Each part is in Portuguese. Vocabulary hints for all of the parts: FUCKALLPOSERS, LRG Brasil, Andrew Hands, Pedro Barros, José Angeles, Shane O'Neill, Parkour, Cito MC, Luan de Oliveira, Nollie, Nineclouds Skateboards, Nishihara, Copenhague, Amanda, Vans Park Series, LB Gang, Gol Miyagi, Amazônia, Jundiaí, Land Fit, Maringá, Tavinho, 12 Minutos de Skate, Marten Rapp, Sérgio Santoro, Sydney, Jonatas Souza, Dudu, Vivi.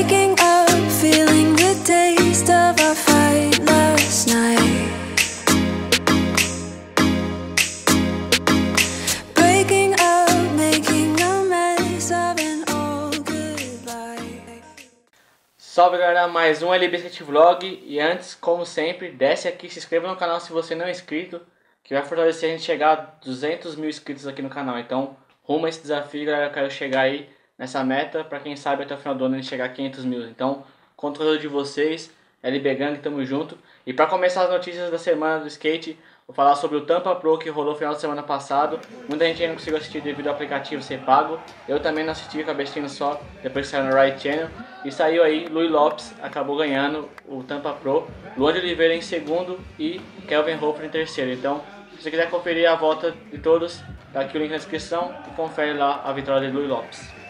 waking up feeling the taste of our fight last night. Breaking up, making a mess of an old goodbye. Salve galera, mais um LB Skate Vlog. E antes, como sempre, desce aqui, se inscreva no canal se você não é inscrito, que vai fortalecer a gente chegar a 200 mil inscritos aqui no canal. Então, rumo a esse desafio, galera, eu quero chegar aí nessa meta, para quem sabe até o final do ano a gente chegar a 500 mil. Então, conto de vocês, LB Gang, tamo junto. E para começar as notícias da semana do skate, vou falar sobre o Tampa Pro que rolou no final de semana passado. Muita gente ainda não conseguiu assistir devido ao aplicativo ser pago. Eu também não assisti, acabei assistindo só depois que saiu no Right Channel. E saiu aí, Louie Lopez acabou ganhando o Tampa Pro, Luan de Oliveira em segundo e Kelvin Hofer em terceiro. Então, se você quiser conferir a volta de todos, tá aqui o link na descrição e confere lá a vitória de Louie Lopez.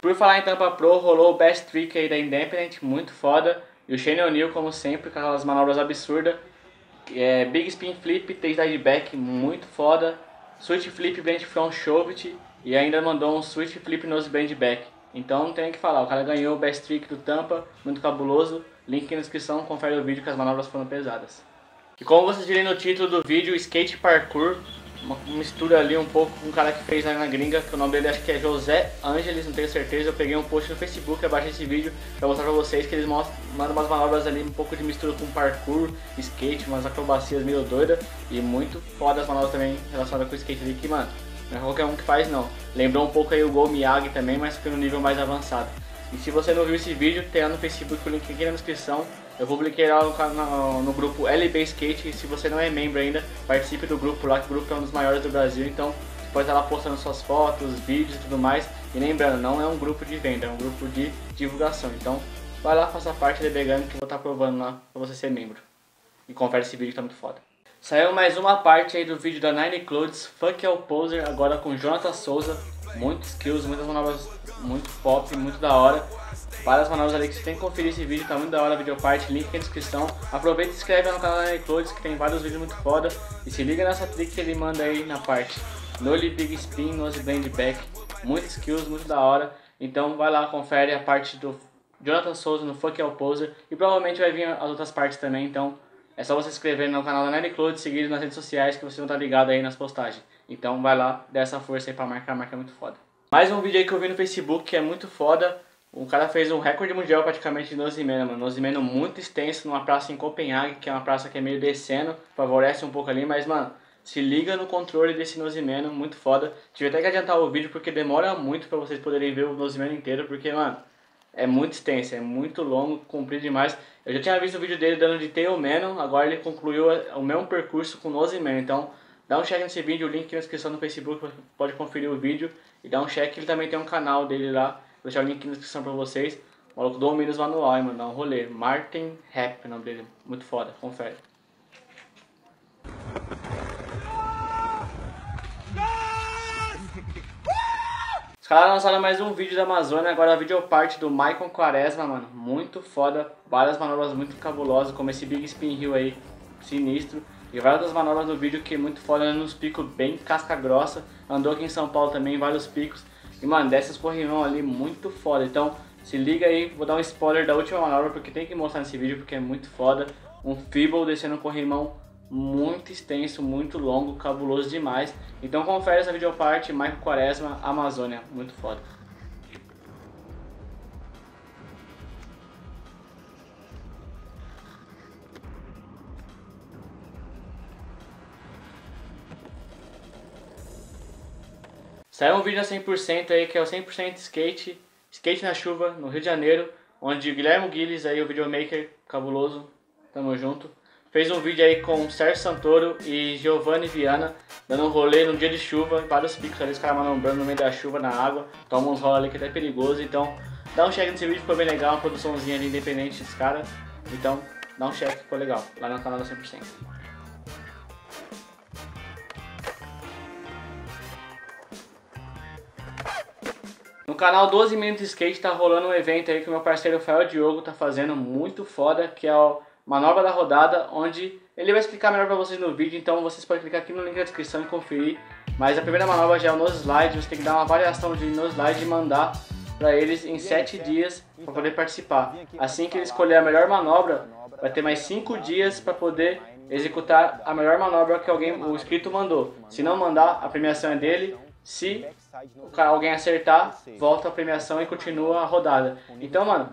Por falar em Tampa Pro, rolou o Best Trick aí da Independent, muito foda. E o Shane O'Neill, como sempre, com aquelas manobras absurdas. Big Spin Flip, Tailslide Back, muito foda. Switch Flip, Bend Front, Shove It. E ainda mandou um Switch Flip, Nose Bend Back. Então não tem o que falar, o cara ganhou o Best Trick do Tampa, muito cabuloso. Link aqui na descrição, confere o vídeo que as manobras foram pesadas. E como vocês viram no título do vídeo, Skate Parkour. Uma mistura ali um pouco com um cara que fez lá na gringa, que o nome dele acho que é José Angeles, não tenho certeza. Eu peguei um post no Facebook abaixo desse vídeo pra mostrar pra vocês que eles mandam umas manobras ali, um pouco de mistura com parkour, skate, umas acrobacias meio doidas. E muito foda as manobras também relacionadas com o skate ali, que mano, não é qualquer um que faz não. Lembrou um pouco aí o Gol Miyagi também, mas foi no nível mais avançado. E se você não viu esse vídeo, tem lá no Facebook o link aqui na descrição. Eu publiquei lá no grupo LB Skate, e se você não é membro ainda, participe do grupo lá, que o grupo é um dos maiores do Brasil, então você pode estar lá postando suas fotos, vídeos e tudo mais. E lembrando, não é um grupo de venda, é um grupo de divulgação, então vai lá, faça parte do LB Gang, que eu vou estar provando lá pra você ser membro. E confere esse vídeo que tá muito foda. Saiu mais uma parte aí do vídeo da Nineclouds, FUCKALLPOSERS, agora com Jonatas Souza. Muitos skills, muitas manobras, muito pop, muito da hora. Várias manobras ali que você tem que conferir esse vídeo, tá muito da hora a videoparte, link na descrição. Aproveita e se inscreve no canal da Nineclouds, que tem vários vídeos muito foda. E se liga nessa trick que ele manda aí na parte Nollie, Big Spin, Nose Bend Back. Muitos skills, muito da hora. Então vai lá, confere a parte do Jonatas Souza no FUCKALLPOSERS. E provavelmente vai vir as outras partes também, então é só você se inscrever no canal da Nineclouds, seguir nas redes sociais que vocês vão estar ligados aí nas postagens. Então vai lá, dá essa força aí pra marca, a marca é muito foda. Mais um vídeo aí que eu vi no Facebook que é muito foda. O cara fez um recorde mundial praticamente de Nozimeno, mano. Nozimeno muito extenso numa praça em Copenhague, que é uma praça que é meio descendo, favorece um pouco ali, mas mano, se liga no controle desse Nozimeno, muito foda. Tive até que adiantar o vídeo porque demora muito pra vocês poderem ver o Nozimeno inteiro, porque mano, é muito extenso, é muito longo, comprido demais. Eu já tinha visto o vídeo dele dando de Tailman, agora ele concluiu o mesmo percurso com Nozimeno, então dá um check nesse vídeo, o link aqui na descrição no Facebook, pode conferir o vídeo e dá um check. Ele também tem um canal dele lá, vou deixar o link aqui na descrição pra vocês. O maluco do Minas Manual, hein, mano, dá um rolê. Marten Rapp é o nome dele, muito foda, confere. Os caras lançaram mais um vídeo da Amazônia, agora a videoparte do Maikon Quaresma, mano, muito foda. Várias manobras muito cabulosas, como esse Big Spin Hill aí, sinistro. E várias das manobras do vídeo que é muito foda, nos picos bem casca grossa. Andou aqui em São Paulo também, vários picos. E mano, desce os corrimão ali, muito foda. Então se liga aí, vou dar um spoiler da última manobra, porque tem que mostrar nesse vídeo, porque é muito foda. Um feeble descendo um corrimão muito extenso, muito longo, cabuloso demais. Então confere essa videoparte, Maikon Quaresma, Amazônia, muito foda. Saiu um vídeo a 100% aí, que é o 100% Skate, Skate na Chuva, no Rio de Janeiro, onde o Guilherme Guiles, aí, o videomaker cabuloso, tamo junto, fez um vídeo aí com Sérgio Santoro e Giovanni Viana, dando um rolê num dia de chuva, vários picos ali, os caras manobrando no meio da chuva, na água, tomam uns rolos ali que é até perigoso. Então dá um check nesse vídeo, ficou bem legal, uma produçãozinha ali independente dos caras, então dá um check, ficou legal, lá no canal da 100%. No canal 12 Minutos de Skate tá rolando um evento aí que o meu parceiro Fael Diogo tá fazendo, muito foda, que é a manobra da rodada, onde ele vai explicar melhor pra vocês no vídeo, então vocês podem clicar aqui no link na descrição e conferir. Mas a primeira manobra já é o nose slide, você tem que dar uma variação de nose slide e mandar para eles em 7 dias para poder participar. Assim que ele escolher a melhor manobra, vai ter mais 5 dias para poder executar a melhor manobra que alguém, o inscrito mandou. Se não mandar, a premiação é dele. Se alguém acertar, volta a premiação e continua a rodada. Então, mano,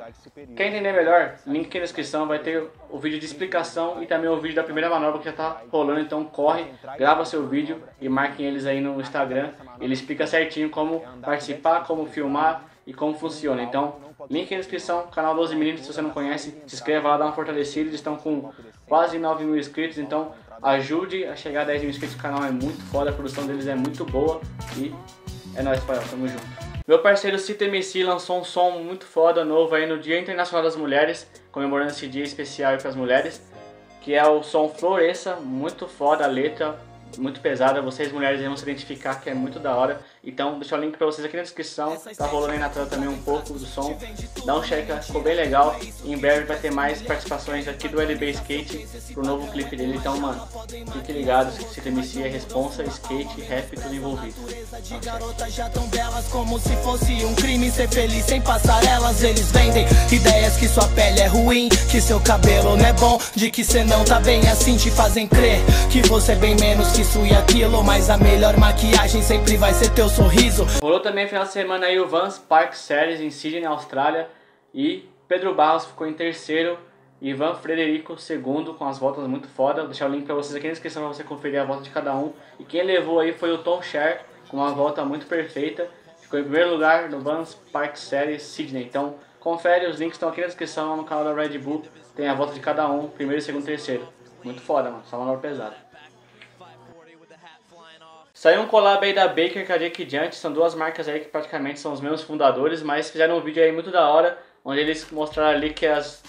quer entender melhor? Link aqui na descrição, vai ter o vídeo de explicação e também o vídeo da primeira manobra que já tá rolando. Então corre, grava seu vídeo e marquem eles aí no Instagram. Ele explica certinho como participar, como filmar e como funciona. Então, link na descrição, canal 12 Minutos, se você não conhece, se inscreva lá, dá uma fortalecida. Eles estão com quase 9 mil inscritos, então ajude a chegar a 10 mil inscritos, o canal é muito foda, a produção deles é muito boa e é nóis, Fael, tamo junto. Meu parceiro Cito MC lançou um som muito foda novo aí no Dia Internacional das Mulheres, comemorando esse dia especial aí pras mulheres, que é o som Floresça, muito foda, a letra muito pesada, vocês mulheres vão se identificar, que é muito da hora. Então deixa o link pra vocês aqui na descrição, tá rolando aí na tela também um pouco do som, dá um check, ficou bem legal. Em breve vai ter mais participações aqui do LB Skate pro novo clipe dele, então mano, fique ligado que Cito MC é responsa, skate, rap, tudo envolvido. De garotas já tão belas como se fosse um crime ser feliz sem passarelas. Eles vendem ideias que sua pele é ruim, que seu cabelo não é bom, de que você não tá bem, assim te fazem crer que você é bem menos que isso e aquilo, mas a melhor maquiagem sempre vai ser teu sorriso. Rolou também no final de semana aí o Vans Park Series em Sydney, na Austrália, e Pedro Barros ficou em terceiro, Ivan Frederico segundo, com as voltas muito foda. Vou deixar o link pra vocês aqui na descrição pra você conferir a volta de cada um. E quem levou aí foi o Tom Schaar, com uma volta muito perfeita, ficou em primeiro lugar no Vans Park Series Sydney. Então confere, os links estão aqui na descrição, no canal da Red Bull tem a volta de cada um, primeiro, segundo, terceiro. Muito foda, mano, só uma manobra pesada. Saiu um collab aí da Baker com a Shake Junt, são duas marcas aí que praticamente são os mesmos fundadores, mas fizeram um vídeo aí muito da hora, onde eles mostraram ali que as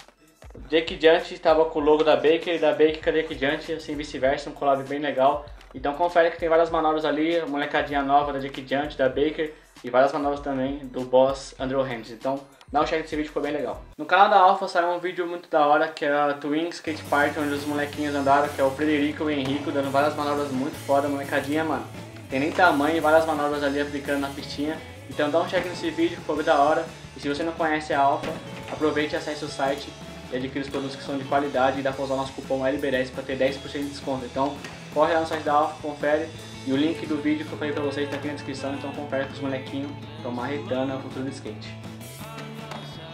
Shake Junt estava com o logo da Baker e da Baker com a Shake Junt, assim vice-versa, um collab bem legal. Então confere que tem várias manobras ali, uma molecadinha nova da Shake Junt, da Baker, e várias manobras também do boss Andrew Hands. Então dá um check nesse vídeo, ficou bem legal. No canal da Alfa saiu um vídeo muito da hora, que é a Twin Skate Party, onde os molequinhos andaram, que é o Frederico e o Henrico, dando várias manobras muito foda, molecadinha, mano. Tem nem tamanho, várias manobras ali aplicando na pistinha. Então dá um check nesse vídeo, ficou bem da hora. E se você não conhece a Alfa, aproveite e acesse o site e adquira os produtos que são de qualidade e dá pra usar o nosso cupom LB10 pra ter 10% de desconto. Então corre lá no site da Alfa, confere. E o link do vídeo que eu falei pra vocês tá aqui na descrição, então confere com os molequinhos, estão marretando o futuro do skate.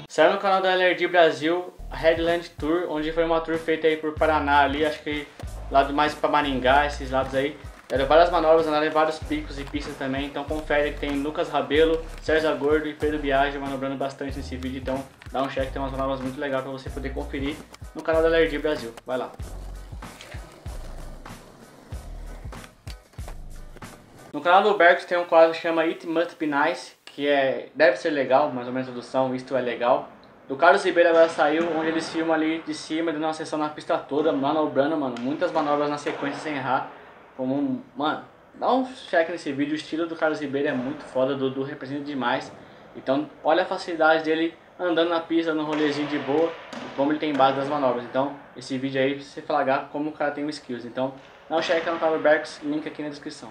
Saiu no canal da LRG Brasil, a Headland Tour, onde foi uma tour feita aí por Paraná ali, acho que lado mais pra Maringá, esses lados aí. Deram várias manobras, andaram em vários picos e pistas também, então confere que tem Lucas Rabelo, Sérgio Agordo e Pedro Biagi manobrando bastante nesse vídeo, então dá um check, tem umas manobras muito legais pra você poder conferir no canal da LRG Brasil, vai lá. No canal do Berks tem um quadro que chama It Must Be Nice, que é Deve Ser Legal, mais ou menos a tradução, Isto É Legal. Do Carlos Ribeiro agora saiu, onde eles filmam ali de cima, dando uma sessão na pista toda, manobrando, mano, muitas manobras na sequência sem errar. Como, mano, dá um check nesse vídeo, o estilo do Carlos Ribeiro é muito foda, Dudu representa demais. Então olha a facilidade dele andando na pista, no rolezinho de boa, e como ele tem base das manobras. Então esse vídeo aí pra você flagrar como o cara tem os skills. Então dá um check no canal do Berks, link aqui na descrição.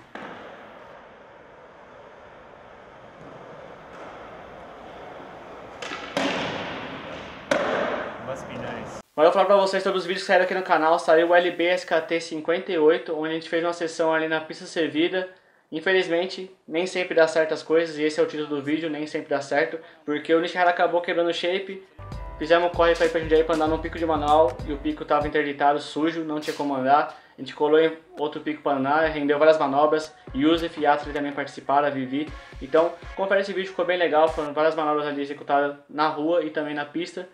Agora eu vou falar pra vocês sobre os vídeos que saíram aqui no canal. Saiu o LB Skate 58, onde a gente fez uma sessão ali na pista servida. Infelizmente, nem sempre dá certo as coisas, e esse é o título do vídeo, nem sempre dá certo, porque o Nishihara acabou quebrando o shape, fizemos um corre pra ir pra Jundiaí pra andar num pico de Manaus, e o pico tava interditado, sujo, não tinha como andar. A gente colou em outro pico para andar, rendeu várias manobras, Yusuf e Atri também participaram, a Vivi. Então, confere esse vídeo, ficou bem legal, foram várias manobras ali executadas na rua e também na pista.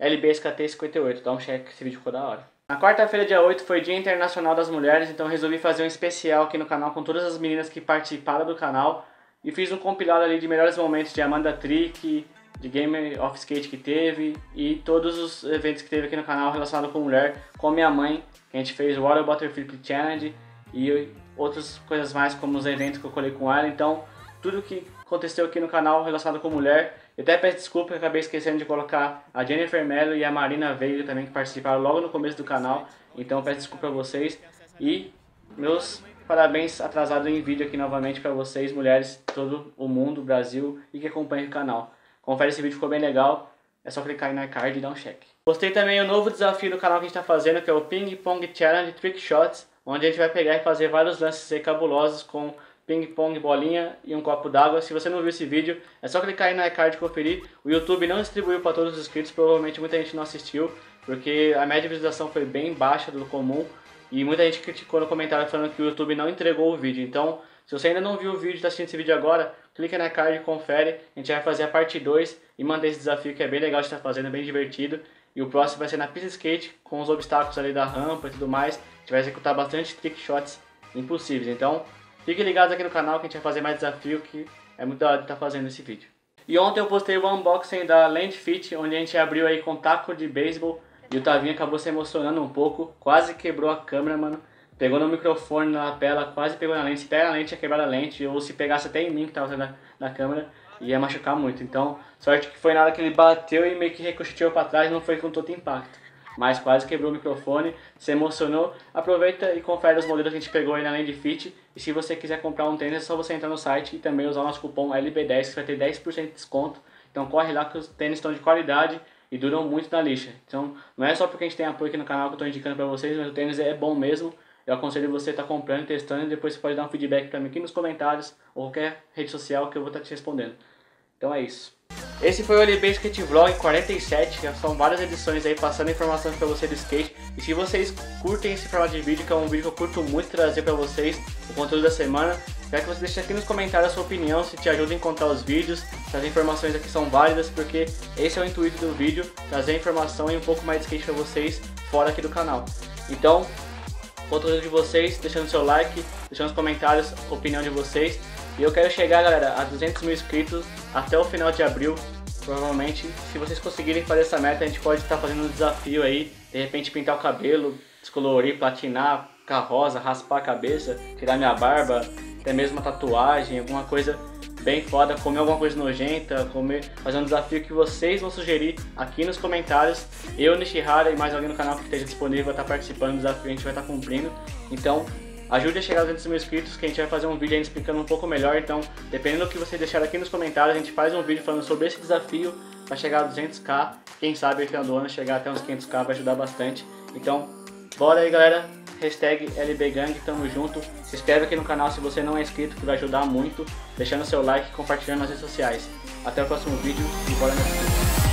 LB SKT 58, dá um check que esse vídeo ficou da hora. Na quarta-feira, dia 8, foi Dia Internacional das Mulheres, então resolvi fazer um especial aqui no canal com todas as meninas que participaram do canal. E fiz um compilado ali de melhores momentos de Amanda Trick, de Game of Skate que teve, e todos os eventos que teve aqui no canal relacionado com mulher, com minha mãe, que a gente fez o Water Butterflip Challenge e outras coisas mais, como os eventos que eu colei com ela. Então, tudo que aconteceu aqui no canal relacionado com mulher. Eu até peço desculpa, acabei esquecendo de colocar a Jennifer Mello e a Marina Veiga também, que participaram logo no começo do canal. Então peço desculpa a vocês e meus parabéns atrasado em vídeo aqui novamente para vocês, mulheres de todo o mundo, Brasil, e que acompanham o canal. Confere esse vídeo, ficou bem legal. É só clicar aí na card e dar um check. Postei também o novo desafio do canal que a gente tá fazendo, que é o Ping Pong Challenge Trick Shots, onde a gente vai pegar e fazer vários lances aí cabulosos com ping pong, bolinha e um copo d'água. Se você não viu esse vídeo, é só clicar aí na card e conferir. O YouTube não distribuiu para todos os inscritos, provavelmente muita gente não assistiu, porque a média de visualização foi bem baixa do comum e muita gente criticou no comentário falando que o YouTube não entregou o vídeo. Então, se você ainda não viu o vídeo e está assistindo esse vídeo agora, clica na card e confere. A gente vai fazer a parte 2 e manter esse desafio que é bem legal de estar fazendo, é bem divertido. E o próximo vai ser na pista de skate, com os obstáculos ali da rampa e tudo mais. A gente vai executar bastante trick shots impossíveis. Então, fiquem ligados aqui no canal que a gente vai fazer mais desafio, que é muito da hora de estar fazendo esse vídeo. E ontem eu postei o unboxing da Land Fit, onde a gente abriu aí com taco de beisebol. E o Tavinho acabou se emocionando um pouco, quase quebrou a câmera, mano. Pegou no microfone, na lapela, quase pegou na lente. Se pega na lente, ia quebrar a lente, ou se pegasse até em mim que tava usando na câmera, ia machucar muito. Então, sorte que foi na hora que ele bateu e meio que ricocheteou pra trás, não foi com todo impacto. Mas quase quebrou o microfone, se emocionou. Aproveita e confere os modelos que a gente pegou aí na Land Fit. E se você quiser comprar um tênis, é só você entrar no site e também usar o nosso cupom LB10, que vai ter 10% de desconto. Então corre lá que os tênis estão de qualidade e duram muito na lixa. Então não é só porque a gente tem apoio aqui no canal que eu estou indicando para vocês, mas o tênis é bom mesmo. Eu aconselho você a estar comprando, testando, e depois você pode dar um feedback para mim aqui nos comentários ou qualquer rede social que eu vou estar te respondendo. Então é isso. Esse foi o LB Skate Vlog 47, que são várias edições aí passando informações para você do skate. E se vocês curtem esse formato de vídeo, que é um vídeo que eu curto muito trazer para vocês, o conteúdo da semana, quero que você deixe aqui nos comentários a sua opinião, se te ajuda a encontrar os vídeos, se as informações aqui são válidas, porque esse é o intuito do vídeo, trazer informação e um pouco mais de skate para vocês fora aqui do canal. Então, conteúdo de vocês, deixando seu like, deixando nos comentários a opinião de vocês. E eu quero chegar, galera, a 200 mil inscritos até o final de abril, provavelmente. Se vocês conseguirem fazer essa meta, a gente pode estar fazendo um desafio aí, de repente pintar o cabelo, descolorir, platinar, carrosa, raspar a cabeça, tirar minha barba, até mesmo uma tatuagem, alguma coisa bem foda, comer alguma coisa nojenta, fazer um desafio que vocês vão sugerir aqui nos comentários. Eu, Nishihara e mais alguém no canal que esteja disponível vai estar participando do desafio, a gente vai estar cumprindo. Então, ajude a chegar aos 200 mil inscritos, que a gente vai fazer um vídeo aí explicando um pouco melhor. Então, dependendo do que você deixar aqui nos comentários, a gente faz um vídeo falando sobre esse desafio para chegar a 200k. Quem sabe, no final do ano, chegar até uns 500k vai ajudar bastante. Então, bora aí, galera. Hashtag LBGang, tamo junto. Se inscreve aqui no canal se você não é inscrito, que vai ajudar muito. Deixando seu like e compartilhando nas redes sociais. Até o próximo vídeo e bora nessa.